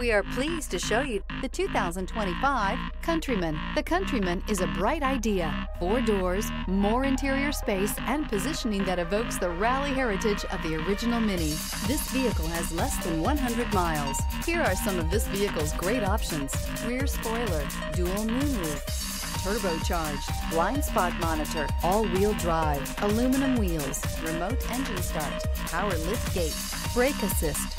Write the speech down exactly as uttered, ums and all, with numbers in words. We are pleased to show you the two thousand twenty-five Countryman. The Countryman is a bright idea. Four doors, more interior space, and positioning that evokes the rally heritage of the original Mini. This vehicle has less than one hundred miles. Here are some of this vehicle's great options: rear spoiler, dual moonroof, turbocharged, blind spot monitor, all-wheel drive, aluminum wheels, remote engine start, power lift gate, brake assist,